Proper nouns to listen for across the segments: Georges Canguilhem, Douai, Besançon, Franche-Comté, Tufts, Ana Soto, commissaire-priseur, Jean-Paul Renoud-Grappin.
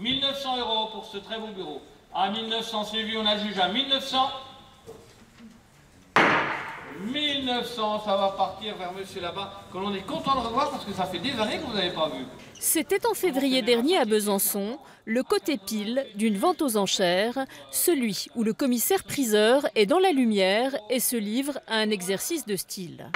1 900 € pour ce très beau bureau. À 1900, Sylvie, on adjuge à 1900. 1900, ça va partir vers monsieur là-bas, que l'on est content de revoir parce que ça fait des années que vous n'avez pas vu. C'était en février dernier à Besançon, le côté pile d'une vente aux enchères, celui où le commissaire-priseur est dans la lumière et se livre à un exercice de style.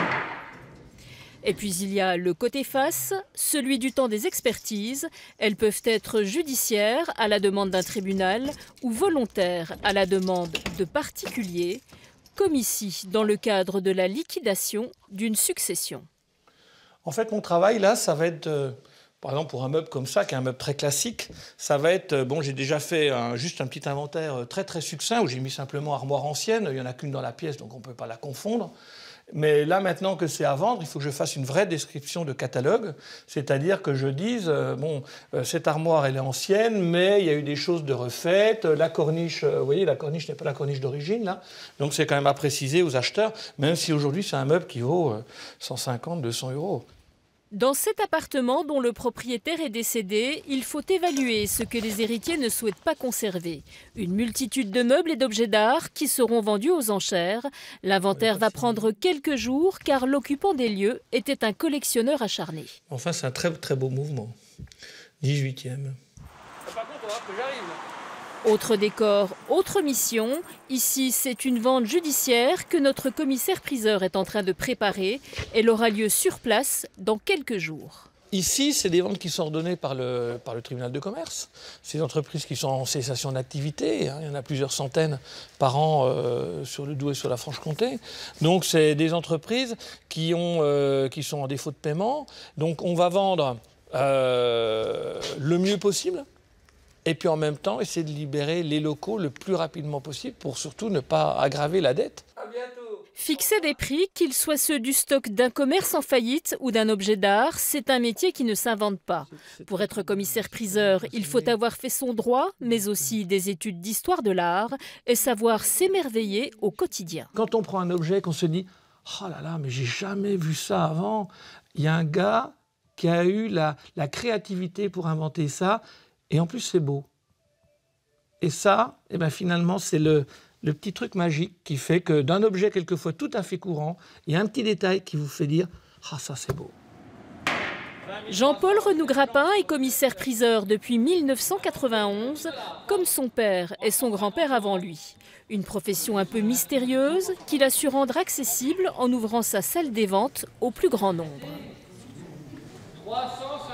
Et puis il y a le côté face, celui du temps des expertises. Elles peuvent être judiciaires à la demande d'un tribunal ou volontaires à la demande de particuliers, comme ici dans le cadre de la liquidation d'une succession. En fait, mon travail là, ça va être, par exemple pour un meuble comme ça, qui est un meuble très classique, ça va être, bon, j'ai déjà fait juste un petit inventaire très succinct où j'ai mis simplement armoire ancienne, il n'y en a qu'une dans la pièce donc on ne peut pas la confondre. Mais là, maintenant que c'est à vendre, il faut que je fasse une vraie description de catalogue, c'est-à-dire que je dise, bon, cette armoire, elle est ancienne, mais il y a eu des choses de refaites, la corniche, vous voyez, la corniche n'est pas la corniche d'origine, là, donc c'est quand même à préciser aux acheteurs, même si aujourd'hui, c'est un meuble qui vaut 150, 200 €. Dans cet appartement dont le propriétaire est décédé, il faut évaluer ce que les héritiers ne souhaitent pas conserver. Une multitude de meubles et d'objets d'art qui seront vendus aux enchères. L'inventaire va prendre quelques jours car l'occupant des lieux était un collectionneur acharné. Enfin, c'est un très beau mouvement. 18e. Par contre, on va que j'arrive. Autre décor, autre mission. Ici, c'est une vente judiciaire que notre commissaire-priseur est en train de préparer. Elle aura lieu sur place dans quelques jours. Ici, c'est des ventes qui sont ordonnées par le tribunal de commerce. C'est des entreprises qui sont en cessation d'activité, hein, il y en a plusieurs centaines par an sur le Douai et sur la Franche-Comté. Donc, c'est des entreprises qui sont en défaut de paiement. Donc, on va vendre le mieux possible. Et puis en même temps, essayer de libérer les locaux le plus rapidement possible pour surtout ne pas aggraver la dette. Fixer des prix, qu'ils soient ceux du stock d'un commerce en faillite ou d'un objet d'art, c'est un métier qui ne s'invente pas. Pour être commissaire-priseur, il faut avoir fait son droit, mais aussi des études d'histoire de l'art et savoir s'émerveiller au quotidien. Quand on prend un objet, qu'on se dit « Oh là là, mais j'ai jamais vu ça avant », il y a un gars qui a eu la créativité pour inventer ça. Et en plus, c'est beau. Et ça, eh ben finalement, c'est le petit truc magique qui fait que d'un objet quelquefois tout à fait courant, il y a un petit détail qui vous fait dire « Ah, ça, c'est beau ». Jean-Paul Renoud-Grappin est commissaire-priseur depuis 1991, comme son père et son grand-père avant lui. Une profession un peu mystérieuse qu'il a su rendre accessible en ouvrant sa salle des ventes au plus grand nombre. 300.